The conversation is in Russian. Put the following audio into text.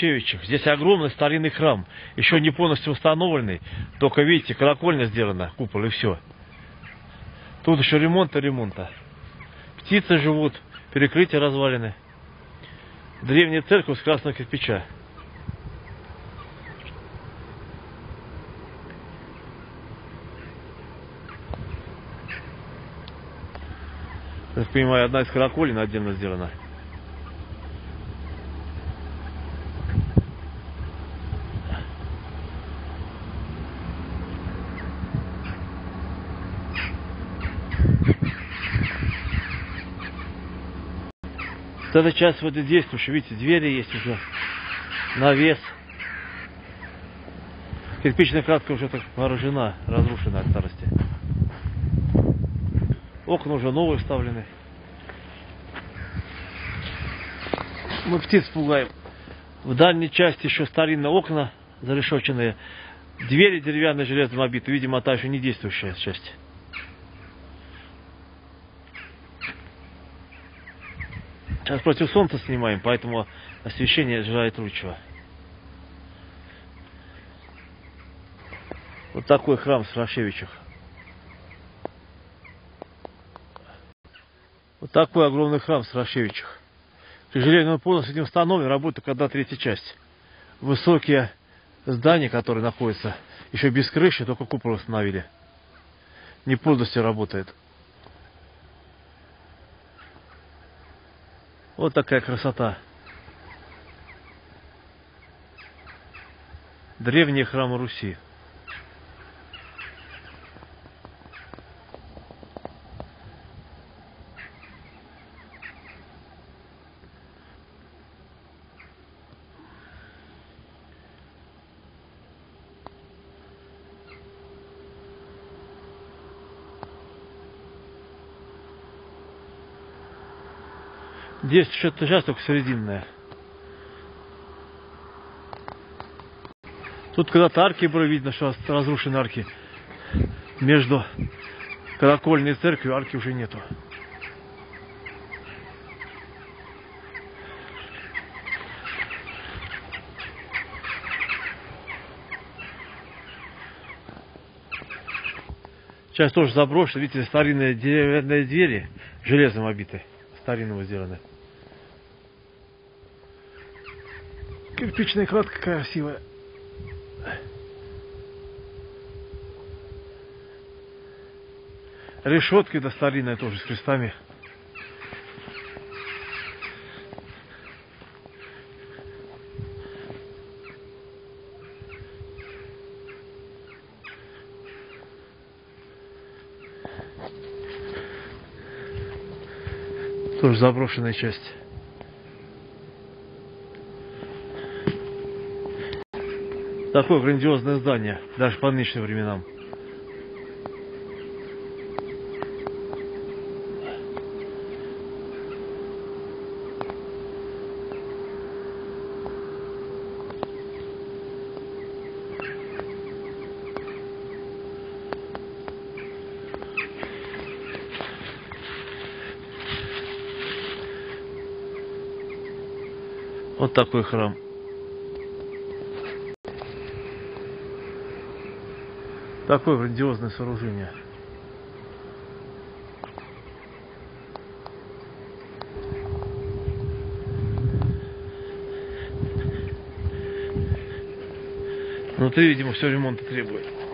Страшевичах. Здесь огромный старинный храм, еще не полностью установленный, только, видите, колокольня сделана, купол и все. Тут еще ремонт и ремонта. Птицы живут, перекрытия развалины. Древняя церковь с красного кирпича. Я так понимаю, одна из колоколен отдельно сделана. Вот эта часть вот здесь, потому что, видите, двери есть уже, навес. Кирпичная кладка уже так вооружена, разрушена от старости. Окна уже новые вставлены. Мы птиц пугаем. В дальней части еще старинные окна зарешоченные. Двери деревянные железом обиты, видимо, та еще не действующая часть. Сейчас против солнца снимаем, поэтому освещение жирает ручье. Вот такой храм в Страшевичах. Вот такой огромный храм в Страшевичах. К сожалению, он полностью не установлен, работает когда третья часть. Высокие здания, которые находятся еще без крыши, только купол установили. Не полностью работает. Вот такая красота. Древние храмы Руси. Здесь что-то сейчас только серединное. Тут когда-то арки были, видно, что разрушены арки. Между колокольной церковью арки уже нету. Сейчас тоже заброшено, видите, старинные деревянные двери железом обиты, старинного сделаны. Кирпичная кладка красивая. Решетки, да, старинная тоже с крестами. Тоже заброшенная часть. Такое грандиозное здание, даже по нынешним временам. Вот такой храм. Такое грандиозное сооружение. Внутри, видимо, все ремонта требует.